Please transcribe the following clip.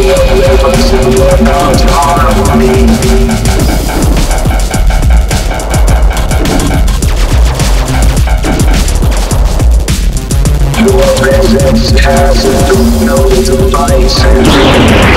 Your presence has no devices.